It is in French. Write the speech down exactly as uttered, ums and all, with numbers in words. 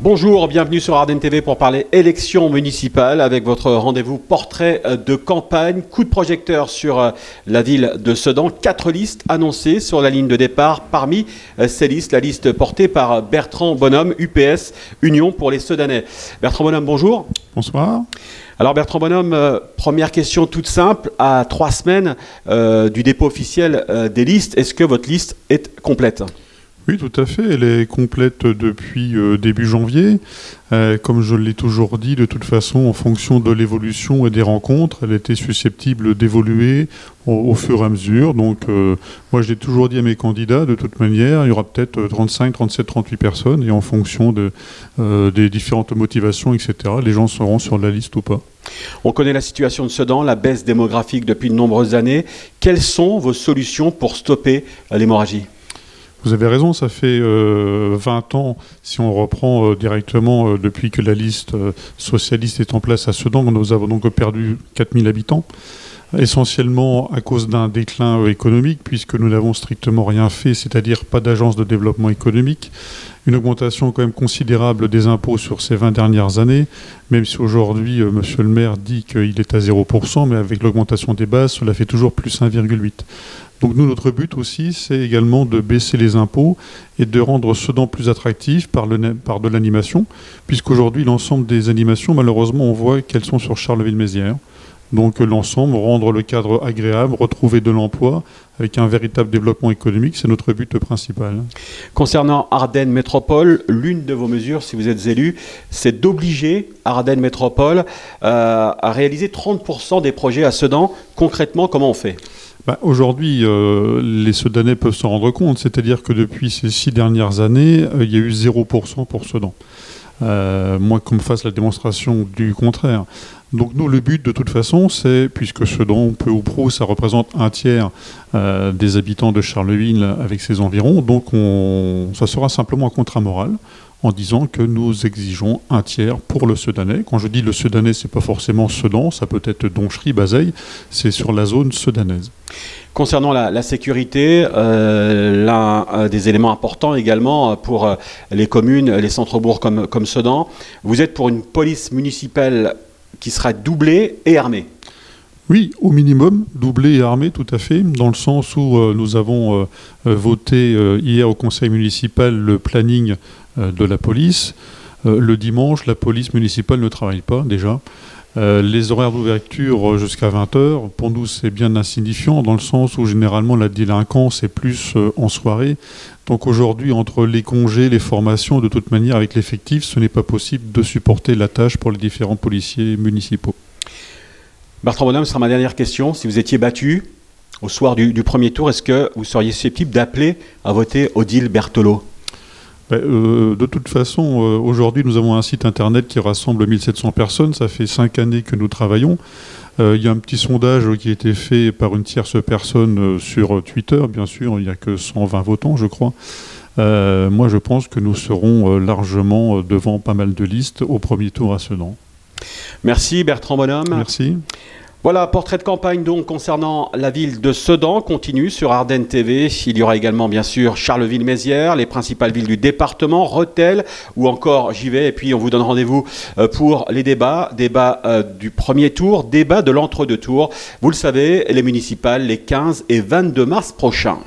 Bonjour, bienvenue sur Ardennes T V pour parler élections municipales avec votre rendez-vous portrait de campagne. Coup de projecteur sur la ville de Sedan. Quatre listes annoncées sur la ligne de départ. Parmi ces listes, la liste portée par Bertrand Bonhomme, U P S Union pour les Sedanais. Bertrand Bonhomme, bonjour. Bonsoir. Alors Bertrand Bonhomme, euh, première question toute simple, à trois semaines euh, du dépôt officiel euh, des listes, est-ce que votre liste est complète ? Oui, tout à fait. Elle est complète depuis euh, début janvier. Euh, comme je l'ai toujours dit, de toute façon, en fonction de l'évolution et des rencontres, elle était susceptible d'évoluer au, au fur et à mesure. Donc, euh, moi, je l'ai toujours dit à mes candidats, de toute manière, il y aura peut-être trente-cinq, trente-sept, trente-huit personnes. Et en fonction de, euh, des différentes motivations, et cetera, les gens seront sur la liste ou pas. On connaît la situation de Sedan, la baisse démographique depuis de nombreuses années. Quelles sont vos solutions pour stopper l'hémorragie ? Vous avez raison, ça fait euh, vingt ans, si on reprend euh, directement euh, depuis que la liste euh, socialiste est en place à Sedan, nous avons donc perdu quatre mille habitants, essentiellement à cause d'un déclin euh, économique, puisque nous n'avons strictement rien fait, c'est-à-dire pas d'agence de développement économique, une augmentation quand même considérable des impôts sur ces vingt dernières années, même si aujourd'hui, euh, monsieur le maire dit qu'il est à zéro pour cent, mais avec l'augmentation des bases, cela fait toujours plus un virgule huit pour cent. Donc nous, notre but aussi, c'est également de baisser les impôts et de rendre Sedan plus attractif par, le, par de l'animation, puisqu'aujourd'hui, l'ensemble des animations, malheureusement, on voit qu'elles sont sur Charleville-Mézières. Donc l'ensemble, rendre le cadre agréable, retrouver de l'emploi avec un véritable développement économique, c'est notre but principal. Concernant Ardennes Métropole, l'une de vos mesures, si vous êtes élu, c'est d'obliger Ardennes Métropole euh, à réaliser trente pour cent des projets à Sedan. Concrètement, comment on fait ? Bah, aujourd'hui, euh, les Sedanais peuvent s'en rendre compte, c'est-à-dire que depuis ces six dernières années, euh, il y a eu zéro pour cent pour Sedan. Euh, moi, qu'on me fasse la démonstration du contraire. Donc nous, le but de toute façon, c'est, puisque Sedan, peu ou prou, ça représente un tiers euh, des habitants de Charleville avec ses environs, donc on, ça sera simplement un contrat moral en disant que nous exigeons un tiers pour le Sedanais. Quand je dis le Sedanais, c'est pas forcément Sedan, ça peut être Doncherie, Bazeille, c'est sur la zone sedanaise. Concernant la, la sécurité, euh, l'un euh, des éléments importants également pour euh, les communes, les centres-bourgs comme, comme Sedan, vous êtes pour une police municipale qui sera doublée et armée. Oui, au minimum, doublé et armé, tout à fait, dans le sens où euh, nous avons euh, voté euh, hier au conseil municipal le planning euh, de la police. Euh, le dimanche, la police municipale ne travaille pas, déjà. Euh, les horaires d'ouverture jusqu'à vingt heures, pour nous, c'est bien insignifiant, dans le sens où, généralement, la délinquance est plus euh, en soirée. Donc aujourd'hui, entre les congés, les formations, de toute manière, avec l'effectif, ce n'est pas possible de supporter la tâche pour les différents policiers municipaux. Bertrand Bonhomme, ce sera ma dernière question. Si vous étiez battu au soir du, du premier tour, est-ce que vous seriez susceptible d'appeler à voter Odile Berthelot ? Ben, euh, de toute façon, euh, aujourd'hui, nous avons un site internet qui rassemble mille sept cents personnes. Ça fait cinq années que nous travaillons. Euh, il y a un petit sondage qui a été fait par une tierce personne euh, sur Twitter. Bien sûr, il n'y a que cent vingt votants, je crois. Euh, moi, je pense que nous serons euh, largement devant pas mal de listes au premier tour à Sedan. Merci Bertrand Bonhomme. Merci. Voilà, portrait de campagne donc concernant la ville de Sedan continue sur Ardennes T V. Il y aura également bien sûr Charleville-Mézières, les principales villes du département, Rethel ou encore Jivet. Et puis on vous donne rendez-vous pour les débats, débats du premier tour, débats de l'entre-deux tours. Vous le savez, les municipales les quinze et vingt-deux mars prochains.